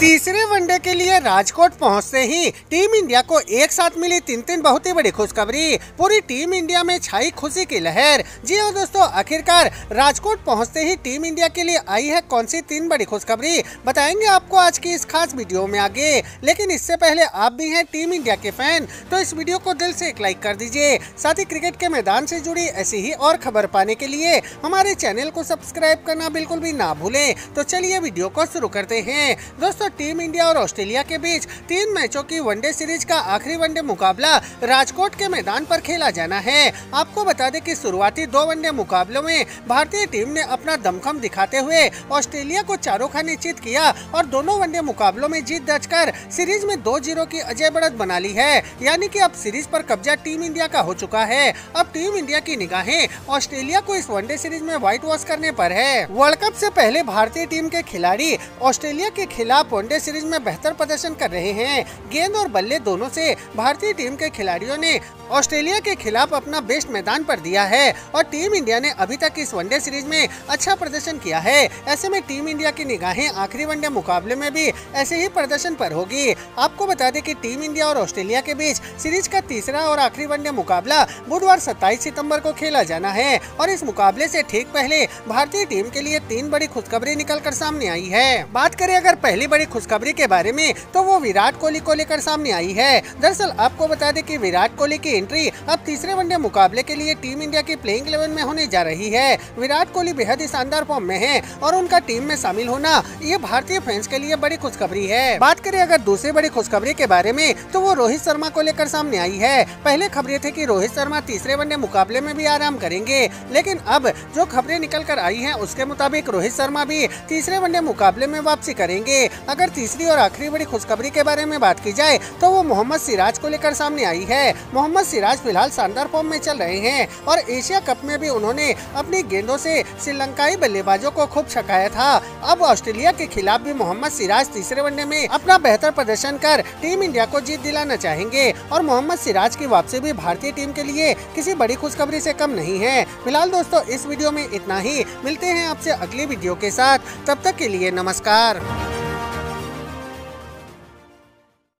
तीसरे वनडे के लिए राजकोट पहुंचते ही टीम इंडिया को एक साथ मिली तीन बहुत ही बड़ी खुशखबरी। पूरी टीम इंडिया में छाई खुशी की लहर। जी हां दोस्तों, आखिरकार राजकोट पहुंचते ही टीम इंडिया के लिए आई है कौन सी तीन बड़ी खुशखबरी, बताएंगे आपको आज की इस खास वीडियो में आगे। लेकिन इससे पहले आप भी हैं टीम इंडिया के फैन तो इस वीडियो को दिल से एक लाइक कर दीजिए। साथ ही क्रिकेट के मैदान से जुड़ी ऐसी ही और खबर पाने के लिए हमारे चैनल को सब्सक्राइब करना बिल्कुल भी ना भूलें। तो चलिए वीडियो को शुरू करते हैं। दोस्तों, टीम इंडिया और ऑस्ट्रेलिया के बीच 3 मैचों की वनडे सीरीज का आखिरी वनडे मुकाबला राजकोट के मैदान पर खेला जाना है। आपको बता दें कि शुरुआती 2 वनडे मुकाबलों में भारतीय टीम ने अपना दमखम दिखाते हुए ऑस्ट्रेलिया को 4 खाने चित किया और दोनों वनडे मुकाबलों में जीत दर्ज कर सीरीज में 2-0 की अजय बढ़त बना ली है। यानी कि अब सीरीज पर कब्जा टीम इंडिया का हो चुका है। अब टीम इंडिया की निगाहें ऑस्ट्रेलिया को इस वनडे सीरीज में व्हाइट वॉश करने पर है। वर्ल्ड कप से पहले भारतीय टीम के खिलाड़ी ऑस्ट्रेलिया के खिलाफ वनडे सीरीज में बेहतर प्रदर्शन कर रहे हैं। गेंद और बल्ले दोनों से भारतीय टीम के खिलाड़ियों ने ऑस्ट्रेलिया के खिलाफ अपना बेस्ट मैदान पर दिया है और टीम इंडिया ने अभी तक इस वनडे सीरीज में अच्छा प्रदर्शन किया है। ऐसे में टीम इंडिया की निगाहें आखिरी वनडे मुकाबले में भी ऐसे ही प्रदर्शन पर होगी। आपको बता दें कि टीम इंडिया और ऑस्ट्रेलिया के बीच सीरीज का तीसरा और आखिरी वनडे मुकाबला बुधवार 27 सितम्बर को खेला जाना है और इस मुकाबले से ठीक पहले भारतीय टीम के लिए 3 बड़ी खुशखबरी निकल कर सामने आई है। बात करें अगर पहली बड़ी खुशखबरी के बारे में तो वो विराट कोहली को लेकर सामने आई है। दरअसल आपको बता दें कि विराट कोहली की एंट्री अब तीसरे वनडे मुकाबले के लिए टीम इंडिया की प्लेइंग 11 में होने जा रही है। विराट कोहली बेहद ही शानदार फॉर्म में है और उनका टीम में शामिल होना ये भारतीय फैंस के लिए बड़ी खुशखबरी है। बात करें अगर दूसरी बड़ी खुशखबरी के बारे में तो वो रोहित शर्मा को लेकर सामने आई है। पहले खबरें थी कि रोहित शर्मा तीसरे वनडे मुकाबले में भी आराम करेंगे, लेकिन अब जो खबरें निकल कर आई है उसके मुताबिक रोहित शर्मा भी तीसरे वनडे मुकाबले में वापसी करेंगे। अगर तीसरी और आखिरी बड़ी खुशखबरी के बारे में बात की जाए तो वो मोहम्मद सिराज को लेकर सामने आई है। मोहम्मद सिराज फिलहाल शानदार फॉर्म में चल रहे हैं और एशिया कप में भी उन्होंने अपनी गेंदों से श्रीलंकाई बल्लेबाजों को खूब छकाया था। अब ऑस्ट्रेलिया के खिलाफ भी मोहम्मद सिराज तीसरे वनडे में अपना बेहतर प्रदर्शन कर टीम इंडिया को जीत दिलाना चाहेंगे और मोहम्मद सिराज की वापसी भी भारतीय टीम के लिए किसी बड़ी खुशखबरी से कम नहीं है। फिलहाल दोस्तों, इस वीडियो में इतना ही। मिलते हैं आपसे अगली वीडियो के साथ, तब तक के लिए नमस्कार।